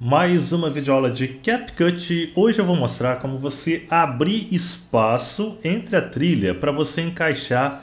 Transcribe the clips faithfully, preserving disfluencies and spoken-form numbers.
Mais uma videoaula de CapCut. Hoje eu vou mostrar como você abrir espaço entre a trilha para você encaixar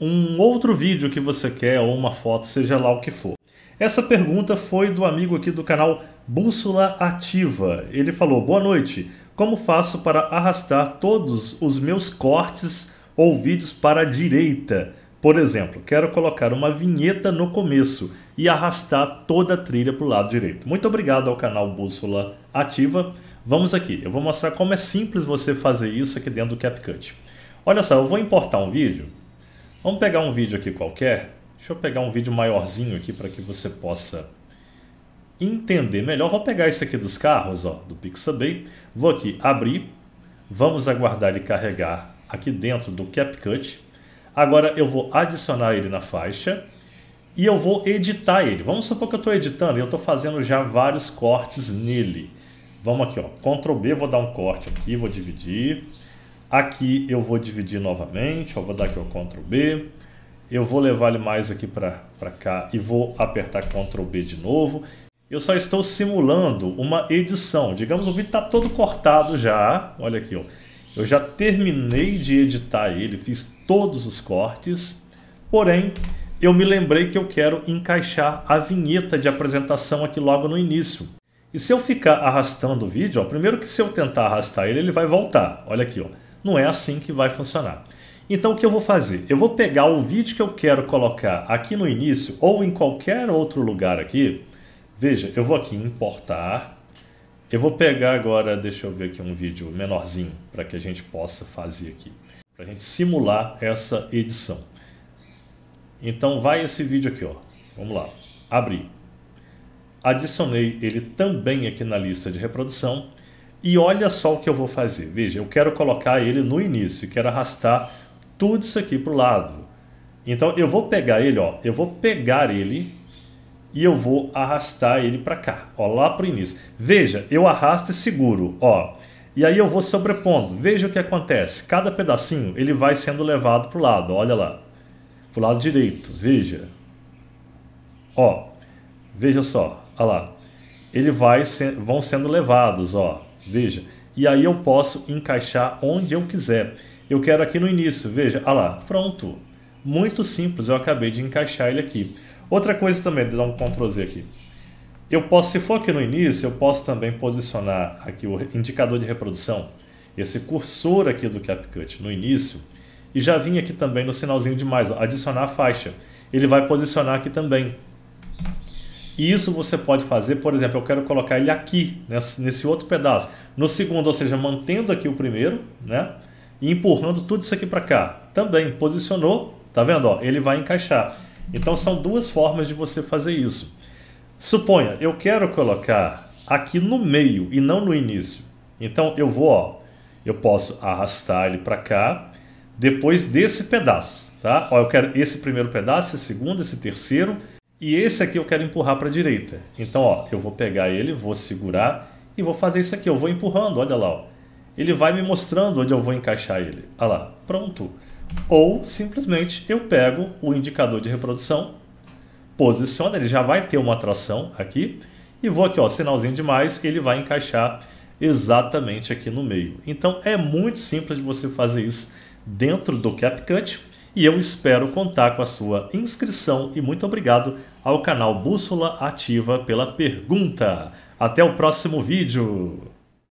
um outro vídeo que você quer ou uma foto, seja lá o que for. Essa pergunta foi do amigo aqui do canal Bússola Ativa. Ele falou: boa noite, como faço para arrastar todos os meus cortes ou vídeos para a direita? Por exemplo, quero colocar uma vinheta no começo e arrastar toda a trilha para o lado direito. Muito obrigado ao canal Bússola Ativa. Vamos aqui, eu vou mostrar como é simples você fazer isso aqui dentro do CapCut. Olha só, eu vou importar um vídeo. Vamos pegar um vídeo aqui qualquer. Deixa eu pegar um vídeo maiorzinho aqui para que você possa entender melhor. Vou pegar esse aqui dos carros, ó, do Pixabay. Vou aqui abrir. Vamos aguardar ele carregar aqui dentro do CapCut. Agora eu vou adicionar ele na faixa e eu vou editar ele. Vamos supor que eu estou editando e eu estou fazendo já vários cortes nele. Vamos aqui, ó, control B, vou dar um corte aqui, vou dividir. Aqui eu vou dividir novamente, ó, vou dar aqui o control B. Eu vou levar ele mais aqui para cá e vou apertar control B de novo. Eu só estou simulando uma edição. Digamos, o vídeo está todo cortado já. Olha aqui, ó. Eu já terminei de editar ele, fiz todos os cortes, porém eu me lembrei que eu quero encaixar a vinheta de apresentação aqui logo no início. E se eu ficar arrastando o vídeo, ó, primeiro que se eu tentar arrastar ele, ele vai voltar. Olha aqui, ó, não é assim que vai funcionar. Então o que eu vou fazer? Eu vou pegar o vídeo que eu quero colocar aqui no início ou em qualquer outro lugar aqui. Veja, eu vou aqui em importar. Eu vou pegar agora, deixa eu ver aqui um vídeo menorzinho para que a gente possa fazer aqui, para a gente simular essa edição. Então vai esse vídeo aqui, ó. Vamos lá, abri. Adicionei ele também aqui na lista de reprodução e olha só o que eu vou fazer. Veja, eu quero colocar ele no início, quero arrastar tudo isso aqui para o lado. Então eu vou pegar ele, ó. Eu vou pegar ele e eu vou arrastar ele para cá, ó, lá para o início. Veja, eu arrasto e seguro, ó, e aí eu vou sobrepondo. Veja o que acontece. Cada pedacinho ele vai sendo levado para o lado. Olha lá, para o lado direito. Veja, ó, veja só, olha lá. Ele vai se... vão sendo levados, ó. Veja. E aí eu posso encaixar onde eu quiser. Eu quero aqui no início. Veja, olha lá. Pronto. Muito simples. Eu acabei de encaixar ele aqui. Outra coisa também, dar um control Z aqui. Eu posso, se for aqui no início, eu posso também posicionar aqui o indicador de reprodução, esse cursor aqui do CapCut no início, e já vim aqui também no sinalzinho de mais, ó, adicionar a faixa. Ele vai posicionar aqui também. E isso você pode fazer, por exemplo, eu quero colocar ele aqui, nesse, nesse outro pedaço, no segundo, ou seja, mantendo aqui o primeiro, né? E empurrando tudo isso aqui para cá. Também posicionou, tá vendo? Ó, ele vai encaixar. Então são duas formas de você fazer isso. Suponha, eu quero colocar aqui no meio e não no início. Então eu vou, ó, eu posso arrastar ele para cá, depois desse pedaço, tá? Ó, eu quero esse primeiro pedaço, esse segundo, esse terceiro, e esse aqui eu quero empurrar para a direita. Então, ó, eu vou pegar ele, vou segurar e vou fazer isso aqui, eu vou empurrando, olha lá, ó. Ele vai me mostrando onde eu vou encaixar ele. Olha lá, pronto. Ou simplesmente eu pego o indicador de reprodução, posiciono, ele já vai ter uma atração aqui e vou aqui, ó, sinalzinho de mais, ele vai encaixar exatamente aqui no meio. Então é muito simples de você fazer isso dentro do CapCut e eu espero contar com a sua inscrição e muito obrigado ao canal Bússola Ativa pela pergunta. Até o próximo vídeo!